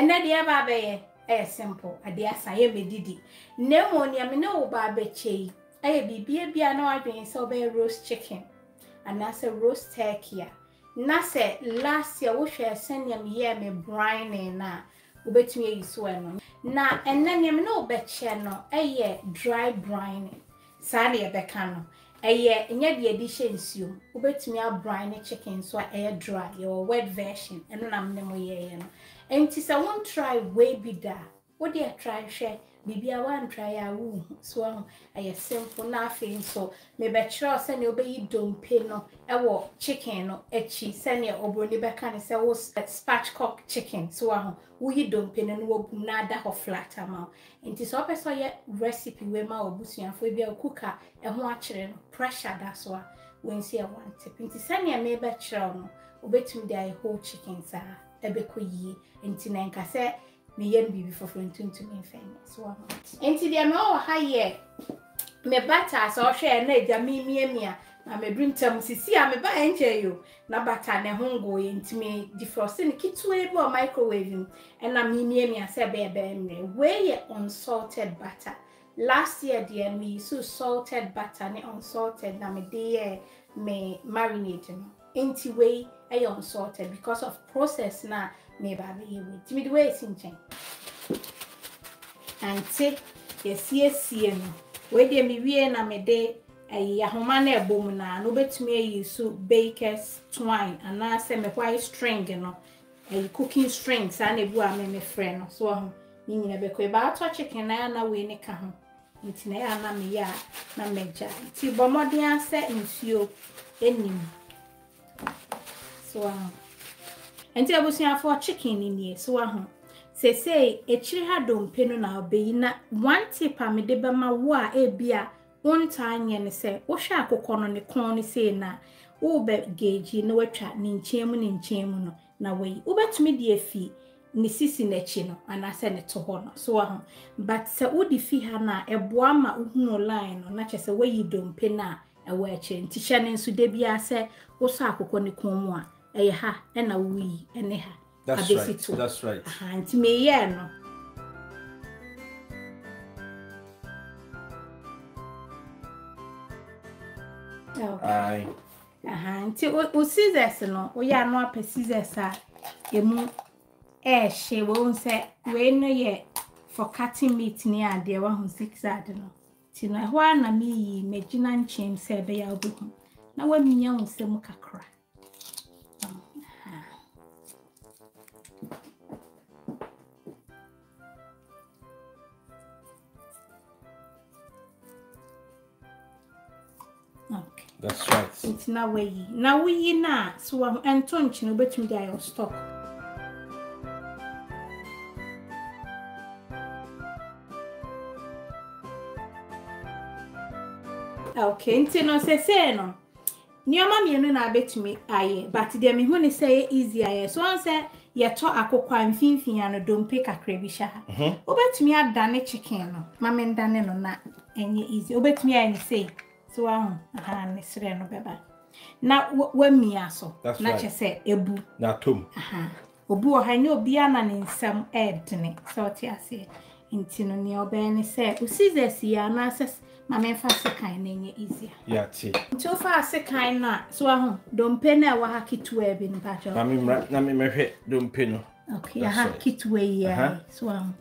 And that dear baby, simple, a dear Sayemi Didi. Nemo no barbe che. I be no adwin so be roast chicken. And that's a roast turkey. Nase last year, we shall send him here me brine na. Ubetumi is well. Na and then you know betcheno, a year dry brine. Sally a becano. A year in your additions you. Ubetumi a brine chicken so air dry, your wet version, and then I'm no ye. And tis I won't try way be da. What do you try, share? Bibi I want try a woo. So I simple nothing. So maybe trust and you be don't pay no. I walk chicken or a cheese and your obroni back and say was that spatchcock chicken. So we don't pay and won't nada or flat amount. And this upper so yet recipe where my obusi and phobia cooker and watching pressure. That's why when see a one tip. And this any maybe churn obey me their whole chickens are a beco ye and tinanka said. Me yen bibi for frontin to me famous one. And to the amount of high year, me batter so share and edge a mimia, and me bring terms. See, I'm a bad you. Na batter and a hongo into me defrosting kitwave or microwaving, and a mimia said baby, way unsalted batter. Last year, dear me, so salted batter and unsalted, and me dear me marinating. Ain't way I unsalted because of process now. Maybe you will. Timid way, Sinchen. And say, yes, where they may be in a day, a Yahomane bomana, no bet me you so baker's twine, and I send a white string, you know, a cooking strings, and a boy, my friend, so meaning a bequay about a chicken, and I win a cam. It's an air, mammy, ya, major. Till Bomodian said, Monsieur, any. So, and I was here for chicken in here, so I say, a chili had don't pay no be na one tip I made by my war a beer one time and say, O shark on the corny say na, Uber gauge, you know, a chat, nin chamun, na way, Uber to me dear fee, Nissis in a chino, and I send it to honor, so I but Sir Woody fee hana, a boama no line, or not just away you don't pay na, a watching, Tishan and Sudebia say, O shark on the corn. Aha, and a wee, and aha. That's right. That's right. And me, yeah, no. Aye. And to scissors, no, we are not a scissors, sir. You move air, she won't say, we no yet for cutting meat near the one who six, I don't know. Tina, one, a me, Majinan chain, said, be out with him. Now, when me young, say, muck a cry. That's right. It's now way. Now we na so I'm entonching a bit with your stock. Okay, no say no. Near mammy and I bet me aye, but dear me when say easy aye. So I said, yet talk a cocoa and fin and don't pick a crabisha. Obet me a done a chicken, mamma and done on that, and ye easy. Obet me and say. So no beba. Na when me aso, not just say ebu. Natum. Obu or Hino Bianan in some edne, so tiasi. In Tinonio Benny said, who sees the sea and answers, my men fast a kind any easier. Yati. So fast a kind not, so don't penny our hacky to web in battle. I mean, right now, my head don't penny. Okay, I hacky to way, yeah, swam.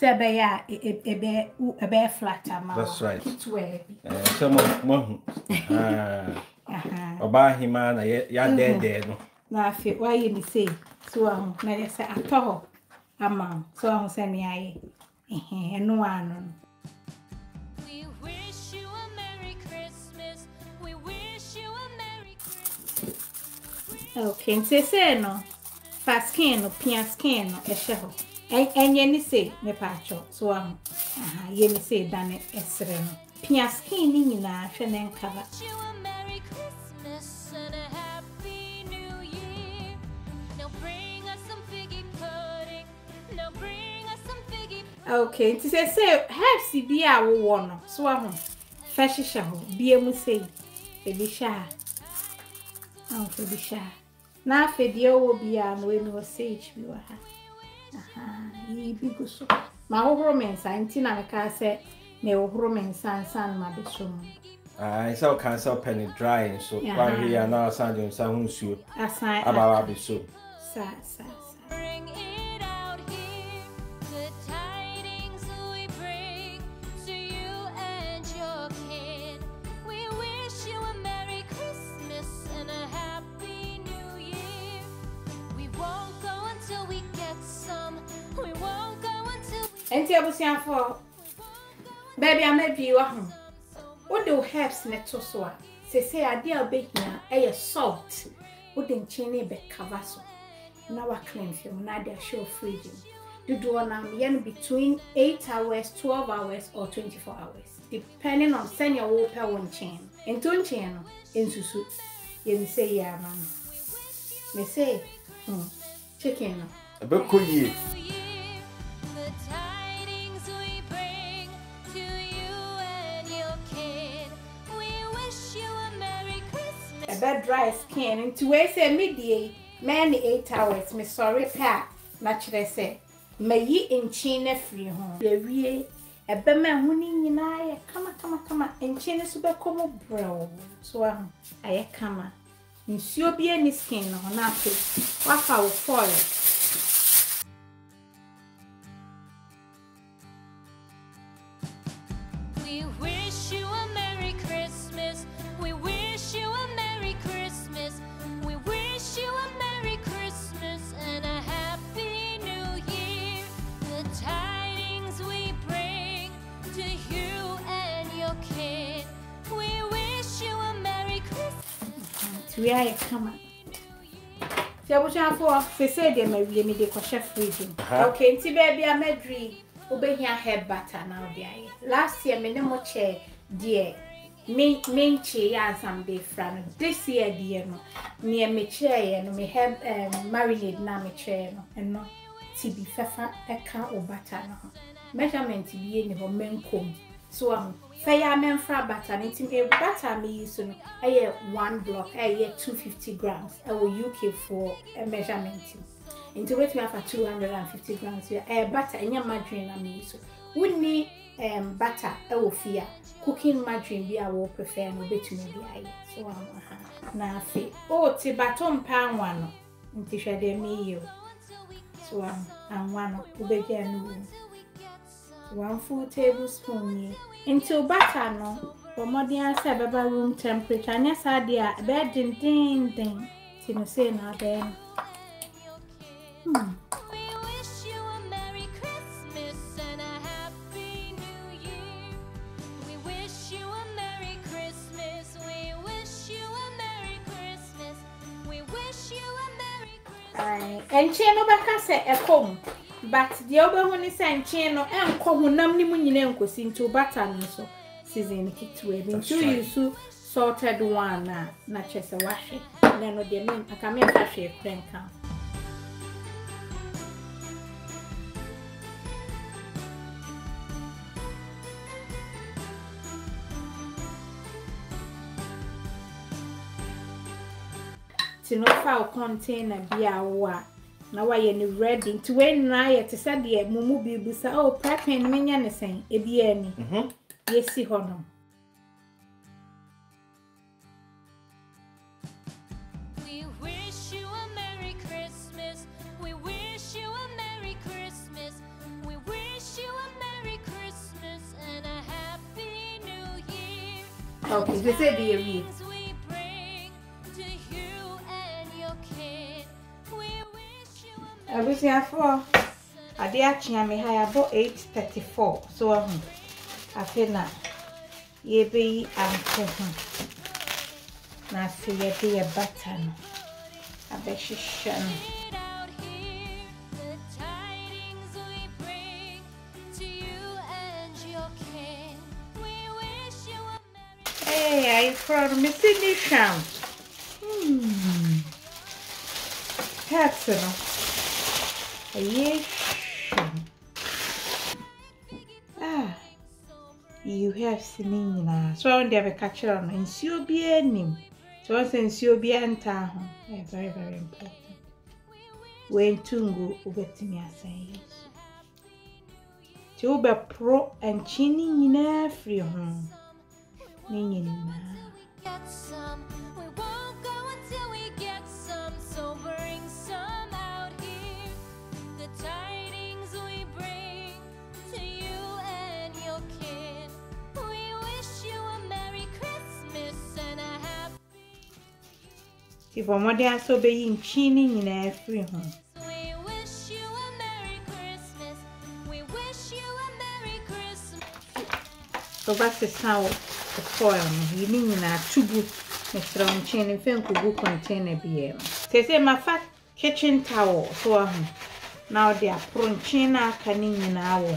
Sebaya a bear flatter, that's right. It's where some of Mohun. Oba Himana, ya dead. Laugh it, why you say, so I say at all. Among so I'm sending I and no one. We wish you a Merry Christmas. We wish you a Merry Christmas. Okay, say no. Fascano, piascano, a shovel. And yenny say, me patcho, so yenny say, Danny Esren. Pia skinning in a shining cover. You a Merry Christmas and a Happy New Year. Now bring us some figgy pudding. Now bring us some figgy pudding. Okay, tis a say, Hepsi be our warner, so I won't. Fashisha, be a muse, baby sha. Uncle be sha. Now, Fedio will be our women or sage, we were. He be so. My romance, I think I can say my romance and san my besom. I saw cancer penny drying, so why here now send him some soup. About be so. Sa. Bring it out here, the tidings we bring to you and your kid. We wish you a Merry Christmas and a Happy New Year. We won't go until we get some. We won't go until baby, I may be home. What do herbs net to soa? Say, I dear baking a salt. Wouldn't chinny be cavasso. Now I claim from now they show freedom. You do on between 8 hours, 12 hours, or 24 hours, depending on send your water one chain. In two chain, in susu, you say, yeah, man. They say, chicken. A book could you. A bad dry skin, and to waste a midday. Many 8 hours, me sorry, pa, naturally say, may ye in China free home. The a beman winning in I come, and China super como bro. So I come. Monsieur be any skin or nothing, what I will follow. We are a common. There was a four, they said they may be a medical chef reading. Okay, Tibby, I may dream. Obey your head butter now, dear. Last year, me no more chair, dear. Main chair and some day from this year, dear. Near me chair and me have marinade now, me chair and no Tibby Fafa, a can or butter now. Measurement to be in the men comb. So I mean, fra butter, and it's a butter me use on a 1 block, a 250 grams, our UK for a measurement. Into which we have 250 grams, a butter and your margarine. I mean, so wouldn't need butter, a fear cooking margarine be our prefer and a bit to me. So I'm now say, oh, Tibaton pan one, and Tisha de me. So I'm one of the beginning. 1 full tablespoon into butter no but modern server room temperature and yes idea bed ding you say now then we wish you a Merry Christmas and a Happy New Year. We wish you a Merry Christmas. We wish you a Merry Christmas. We wish you a Merry Christmas. And chain over can say a home. But the other one is saying, Chino, and Comunam Nimunenko into batter, so season kick to it into you so salted one, not just a washing. Then, with the name, I can make a shake crank out. Tinofa container be our. Now why you ready to when I to say the mumu bibu say oh prepping me yan say e bi ani yesi hono. We wish you a Merry Christmas. We wish you a Merry Christmas. We wish you a Merry Christmas and a Happy New Year. Okay, this is the year. I was here for a day. I may have about 8:34. So I feel now. Ye be and now feel ye be a button. I bet she shun. The tidings we bring to you and your king. We wish you a Merry. Hey, I proud missing this sham. That's enough. You have seen it. So I have a catcher on and see you be in him. So I sense you be in town. Very, very important. wentungu ubetimia sayi. Ti ube pro anchini nina free home. Ninyi nina. If I'm not there, so be in chinning in every home. We wish you a Merry Christmas. We wish you a Merry Christmas. So that's the sound of the foil. You mean in our two boots, Mr. Unchin, and film could go contain a beer. They say my fat kitchen towel, so now they are pronchina canning in our home.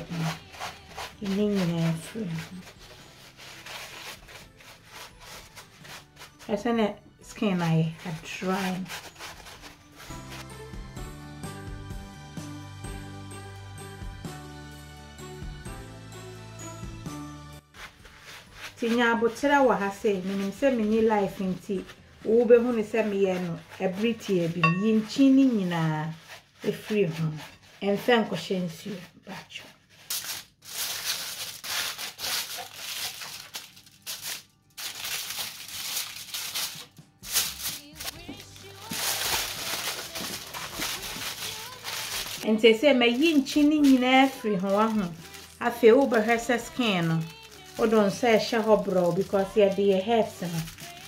You mean in every home. That's it. Skin I have tried. Tinya botera wa hase minim se mini life nti wo be hu ni se me ye no ebriti e bi yinchini nyina e free ho enfa nkoshe nsu bacho. And they say, my yin chinning in every home. I feel over her skin. Or don't say shahobro because here the hair,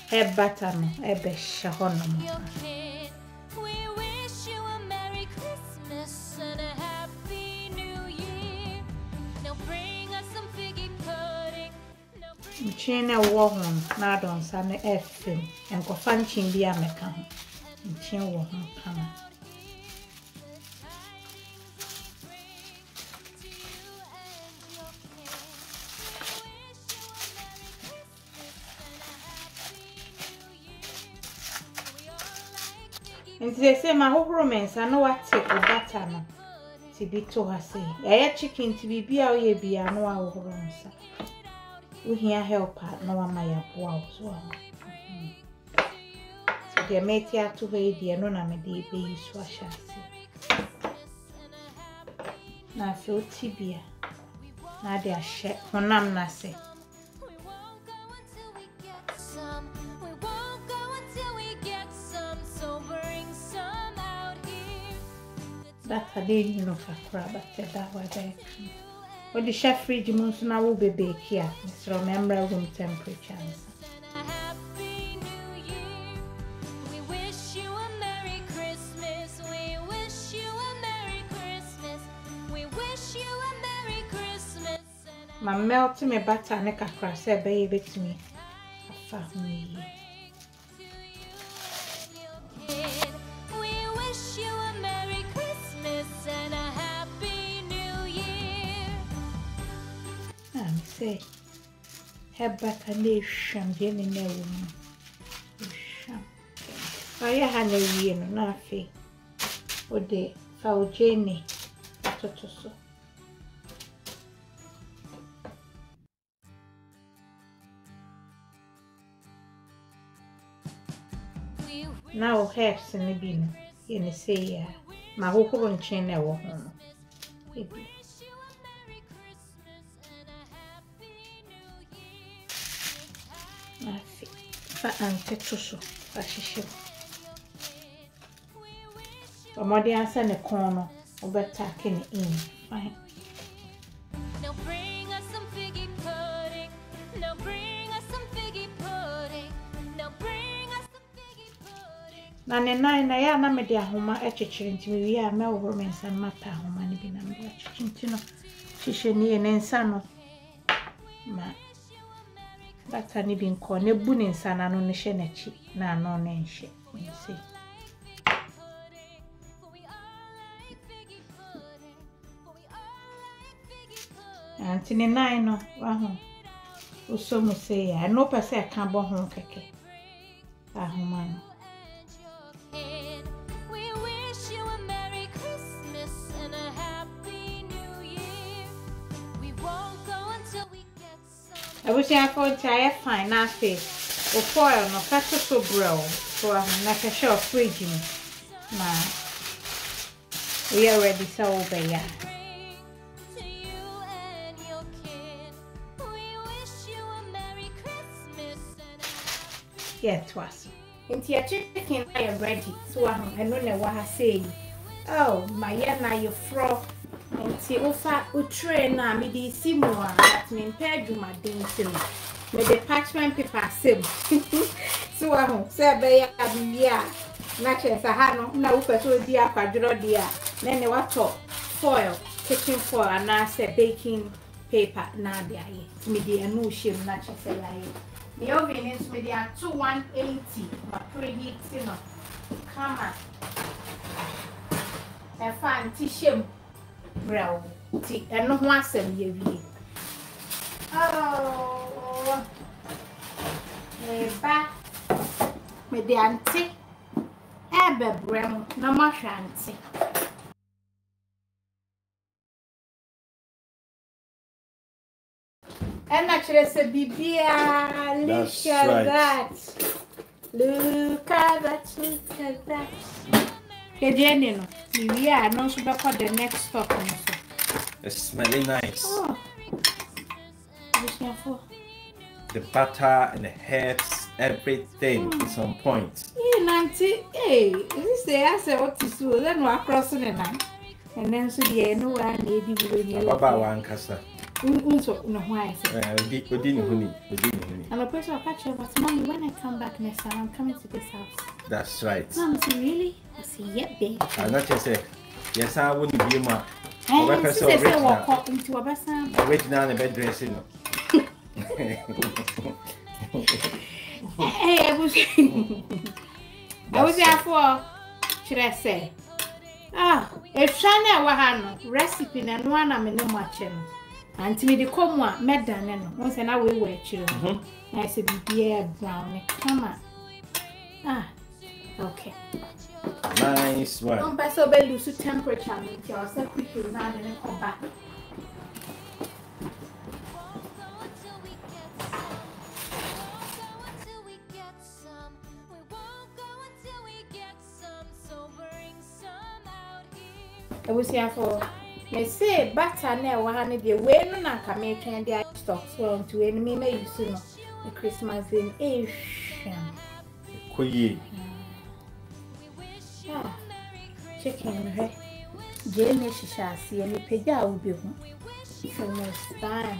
hair batter, a best shahonum. We wish you a Merry Christmas and a Happy New Year. Now bring us some figgy pudding. Chin a war home, now don't send the F and go fanchin the American. Chin war home, come. And they say my whole romance, I know what take with that time. To be to her say, I had chicken to be out here, be I know our romance. We here help her, no one may have walls. So they made here to weigh the anonymous day, be swash. Now feel tibia. Now they are shed, honam nase. That's a day you know for crab, but that was there. But the chef fridge months now will be baked here. It's remember room temperature. Happy New Year. We wish you a Merry Christmas. We wish you a Merry Christmas. We wish you a Merry Christmas. My melting me batter and a cross, baby to me. A family. Say, have back a nation, Jenny. No, I had a year and nothing. Oh, they found Jenny. Now, herbs in the bin, you say, my whole own chain. I will Anke tuso ashishe. Omodi ansa ne kono obeta kene in. Fine. Now bring us some figgy pudding. Now bring us some figgy pudding. Now bring us some figgy pudding. Na ne na ya na me dia homa echichiri ntimi wi a me wo mensa mata homa ni bi na me echichiri no. Shishe ni enensa no. Ma that's an even corner boon san and on a shenachi, na no name ship, when you see. Antony Nino, Wahom. O so must say, I know per se I can't go home, Keke. Ahumano. We wish you a Merry Christmas and a Happy New Year. We won't go until we. I wish I could try fine nothing or foil no catch so grow so I'm not a sure fridge. We already sold, but yeah. Yeah, twas. And your chicken, I am ready. Swan, I don't know what I say. Oh, my yana, you frog. And see, Ofa, Utrena, me the Simua, that's me impaired to my dainty. With the parchment paper, sim. Swan, Sabaya, yeah. Matches, I had no pursuit, dear, Padro, dear. Then they were top foil, kitchen foil, and I said baking paper, Nadia, me the anushim, matches, I like. The oven is with their 2180, but preheat, you know. Come on. And find Tishim Brow. And no one said, you read. Oh, the back with the auntie. Ever brown, no more shanty. And naturally, it's a BBA. Look at that. Look at that. Look at that. Again, we are not sure about the next stop. It's smelling nice. Oh. The butter and the herbs, everything is on point. Yeah, auntie. Hey, this day I said what to do. Then we're crossing the line. And then so the end, one lady will be one casa. No, why? And the person will catch you, but mommy, when I come back next time, I'm coming to this house. That's right. Mom, really? I say, yep, baby. I'm not just saying, yes, I wouldn't be mad. I'm not saying, I'll walk into a person. I'm waiting on the bed dressing. Hey, I was there for, should I say? Ah, if Shana Wahano, recipe and one I'm in no much. And to me, the Comwa, Madame, once an hour we were children. I said, yeah, brown, come on. Ah, okay. Nice one. Don't pass over Lucy temperature, make yourself quick, you now and then come back. I was here for. May say butter now, the way no naka may can their stocks well to enemy may use the Christmas in Asian. Koye. Ah, chicken, right? Jamie, she shall see any pega will be home. Almost time.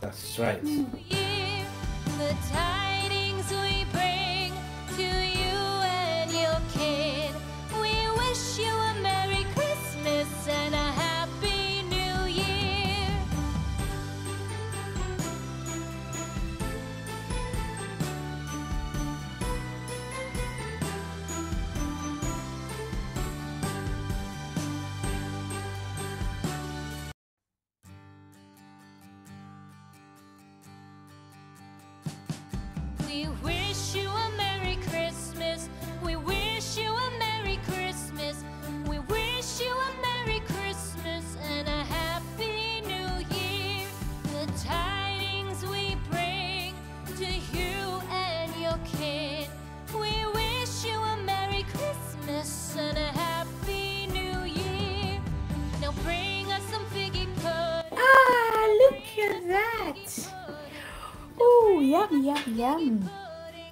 That's right. The tidings we bring to you and your kid. We wish you a Merry Christmas and a Happy New Year. We wish you a Merry Christmas. We wish you a Merry Christmas. We wish you a Merry Christmas and a Happy New Year. The tidings we bring to you and your kid. We wish you a Merry Christmas and a Happy New Year. Now bring us some figgy pudding. Ah, look at that. Oh, yum, yum, yum.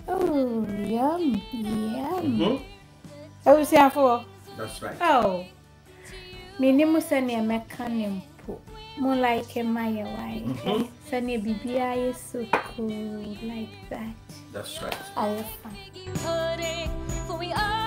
Oh, yum, yum. Oh, see how for? That's right. Oh, my name is Sunny Mekanim. More like a Maya White. Sunny BBI is so cool like that. That's right. I love fun.